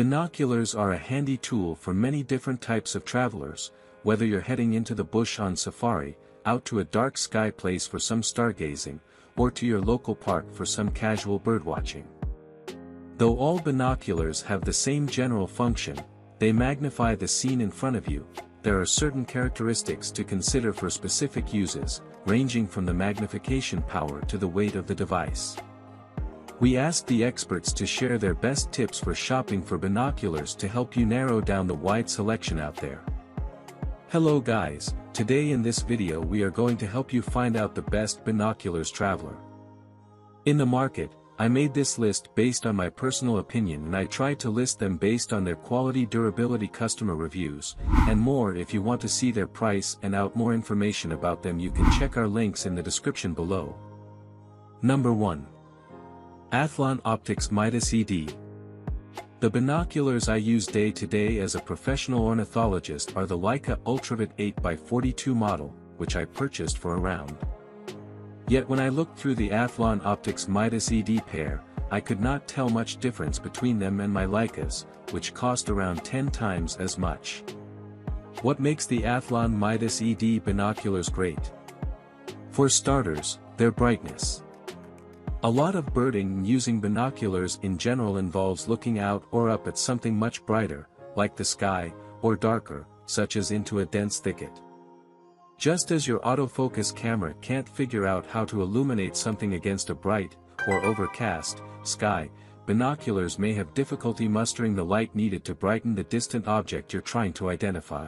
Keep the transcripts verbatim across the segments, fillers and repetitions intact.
Binoculars are a handy tool for many different types of travelers, whether you're heading into the bush on safari, out to a dark sky place for some stargazing, or to your local park for some casual birdwatching. Though all binoculars have the same general function, they magnify the scene in front of you, there are certain characteristics to consider for specific uses, ranging from the magnification power to the weight of the device. We asked the experts to share their best tips for shopping for binoculars to help you narrow down the wide selection out there. Hello guys, today in this video we are going to help you find out the best binoculars traveler. In the market, I made this list based on my personal opinion and I tried to list them based on their quality, durability, customer reviews, and more. If you want to see their price and out more information about them, you can check our links in the description below. Number one. Athlon Optics Midas E D. The binoculars I use day to day as a professional ornithologist are the Leica Ultravid eight by forty-two model, which I purchased for around. Yet when I looked through the Athlon Optics Midas E D pair, I could not tell much difference between them and my Leicas, which cost around ten times as much. What makes the Athlon Midas E D binoculars great? For starters, their brightness. A lot of birding and using binoculars in general involves looking out or up at something much brighter, like the sky, or darker, such as into a dense thicket. Just as your autofocus camera can't figure out how to illuminate something against a bright, or overcast, sky, binoculars may have difficulty mustering the light needed to brighten the distant object you're trying to identify.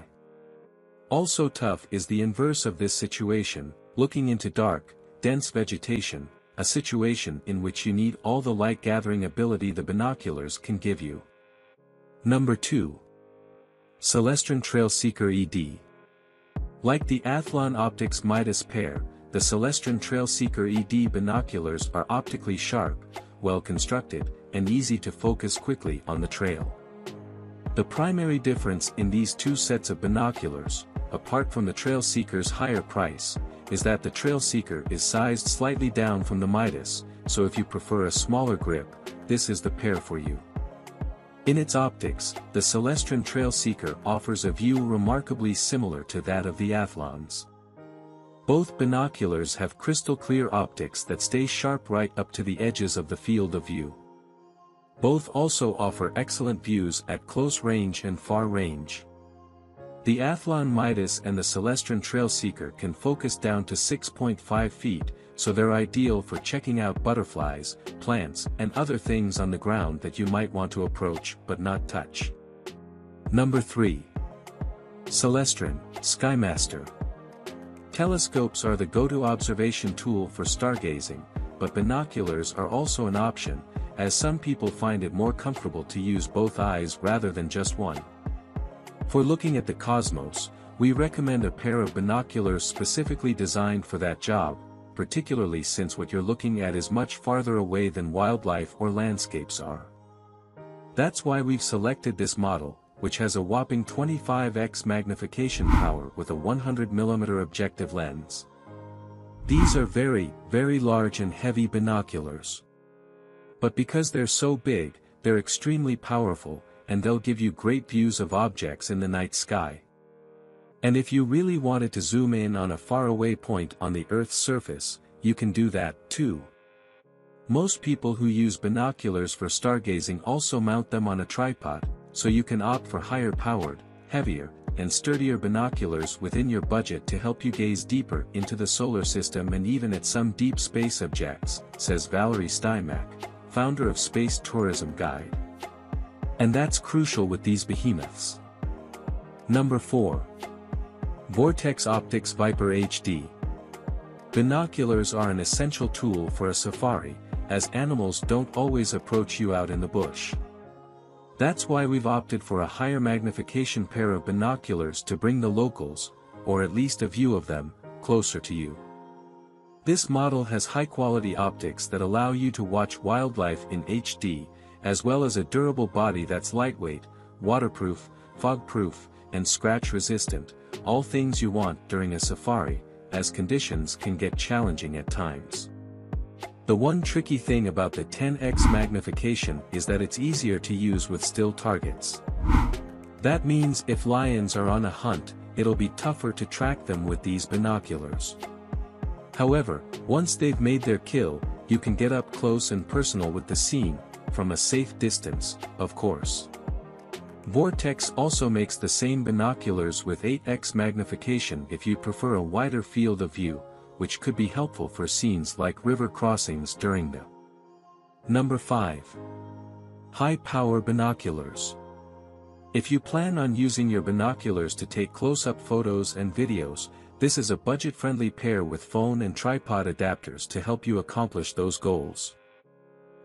Also tough is the inverse of this situation, looking into dark, dense vegetation, a situation in which you need all the light-gathering ability the binoculars can give you. Number two. Celestron Trail Seeker E D. Like the Athlon Optics Midas pair, the Celestron Trail Seeker E D binoculars are optically sharp, well-constructed, and easy to focus quickly on the trail. The primary difference in these two sets of binoculars, apart from the Trail Seeker's higher price, is that the Trail Seeker is sized slightly down from the Midas, so if you prefer a smaller grip, this is the pair for you. In its optics, the Celestron Trail Seeker offers a view remarkably similar to that of the Athlons. Both binoculars have crystal-clear optics that stay sharp right up to the edges of the field of view. Both also offer excellent views at close range and far range. The Athlon Midas and the Celestron Trail Seeker can focus down to six point five feet, so they're ideal for checking out butterflies, plants, and other things on the ground that you might want to approach but not touch. Number three. Celestron Skymaster. Telescopes are the go-to observation tool for stargazing, but binoculars are also an option, as some people find it more comfortable to use both eyes rather than just one. For looking at the cosmos, we recommend a pair of binoculars specifically designed for that job, particularly since what you're looking at is much farther away than wildlife or landscapes are. That's why we've selected this model, which has a whopping twenty-five x magnification power with a one hundred millimeter objective lens. These are very, very large and heavy binoculars. But because they're so big, they're extremely powerful, and they'll give you great views of objects in the night sky. And if you really wanted to zoom in on a faraway point on the Earth's surface, you can do that, too. Most people who use binoculars for stargazing also mount them on a tripod, so you can opt for higher-powered, heavier, and sturdier binoculars within your budget to help you gaze deeper into the solar system and even at some deep space objects, says Valerie Stymac, founder of Space Tourism Guide. And that's crucial with these behemoths. Number four. Vortex Optics Viper H D. Binoculars are an essential tool for a safari, as animals don't always approach you out in the bush. That's why we've opted for a higher magnification pair of binoculars to bring the locals, or at least a view of them, closer to you. This model has high-quality optics that allow you to watch wildlife in H D, as well as a durable body that's lightweight, waterproof, fog-proof, and scratch-resistant, all things you want during a safari, as conditions can get challenging at times. The one tricky thing about the ten X magnification is that it's easier to use with still targets. That means if lions are on a hunt, it'll be tougher to track them with these binoculars. However, once they've made their kill, you can get up close and personal with the scene, from a safe distance, of course. Vortex also makes the same binoculars with eight X magnification if you prefer a wider field of view, which could be helpful for scenes like river crossings during them. Number five. High-power binoculars. If you plan on using your binoculars to take close-up photos and videos, this is a budget-friendly pair with phone and tripod adapters to help you accomplish those goals.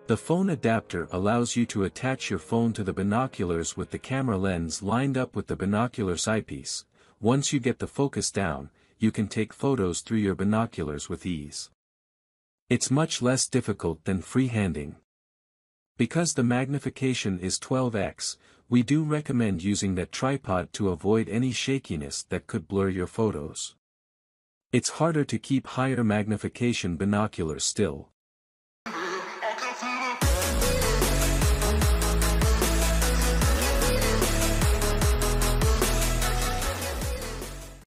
The phone adapter allows you to attach your phone to the binoculars with the camera lens lined up with the binocular's eyepiece. Once you get the focus down, you can take photos through your binoculars with ease. It's much less difficult than freehanding. Because the magnification is twelve X, we do recommend using that tripod to avoid any shakiness that could blur your photos. It's harder to keep higher magnification binoculars still.